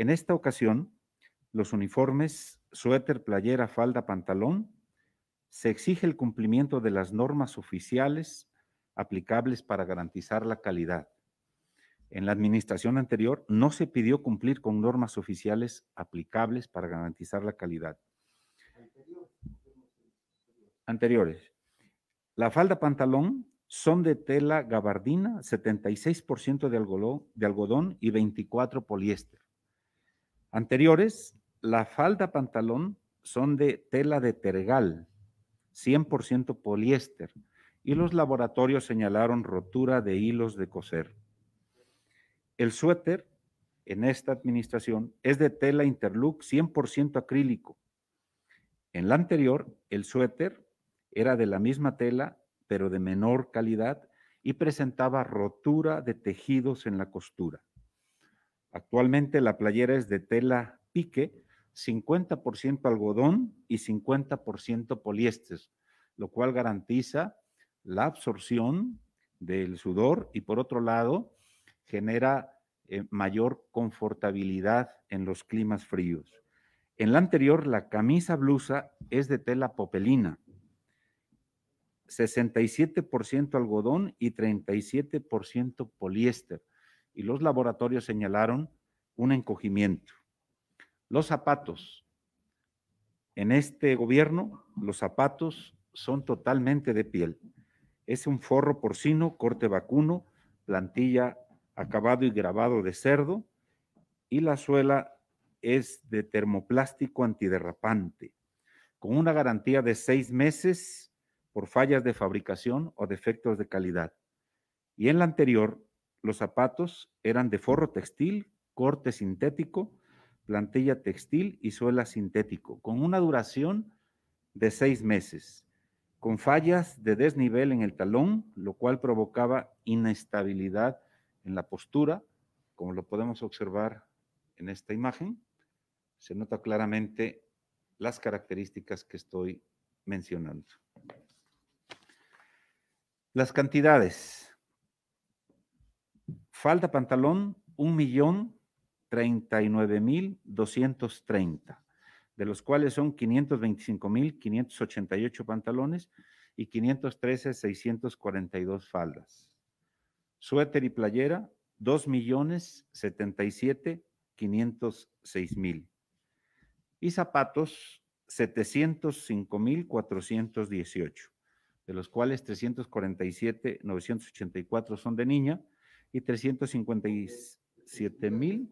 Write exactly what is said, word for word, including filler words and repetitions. En esta ocasión, los uniformes, suéter, playera, falda, pantalón, se exige el cumplimiento de las normas oficiales aplicables para garantizar la calidad. En la administración anterior no se pidió cumplir con normas oficiales aplicables para garantizar la calidad. Anteriores. La falda pantalón son de tela gabardina, setenta y seis por ciento de algodón, de algodón y veinticuatro por ciento poliéster. Anteriores, la falda pantalón son de tela de tergal, cien por ciento poliéster, y los laboratorios señalaron rotura de hilos de coser. El suéter en esta administración es de tela Interlook cien por ciento acrílico. En la anterior, el suéter era de la misma tela, pero de menor calidad y presentaba rotura de tejidos en la costura. Actualmente la playera es de tela pique, cincuenta por ciento algodón y cincuenta por ciento poliéster, lo cual garantiza la absorción del sudor y, por otro lado, genera eh, mayor confortabilidad en los climas fríos. En la anterior, la camisa blusa es de tela popelina, sesenta y siete por ciento algodón y treinta y siete por ciento poliéster, y los laboratorios señalaron un encogimiento. Los zapatos. En este gobierno, los zapatos son totalmente de piel. Es un forro porcino, corte vacuno, plantilla acabado y grabado de cerdo, y la suela es de termoplástico antiderrapante, con una garantía de seis meses por fallas de fabricación o defectos de calidad. Y en la anterior, los zapatos eran de forro textil, corte sintético, plantilla textil y suela sintético, con una duración de seis meses, con fallas de desnivel en el talón, lo cual provocaba inestabilidad en la postura, como lo podemos observar en esta imagen. Se nota claramente las características que estoy mencionando. Las cantidades. Falda pantalón, un millón treinta y nueve mil doscientos treinta, de los cuales son quinientos veinticinco mil quinientos ochenta y ocho pantalones y quinientos trece mil seiscientos cuarenta y dos faldas. Suéter y playera, dos millones setenta y siete mil quinientos seis. Y zapatos, setecientos cinco mil cuatrocientos dieciocho, de los cuales trescientos cuarenta y siete mil novecientos ochenta y cuatro son de niña y trescientos cincuenta y siete mil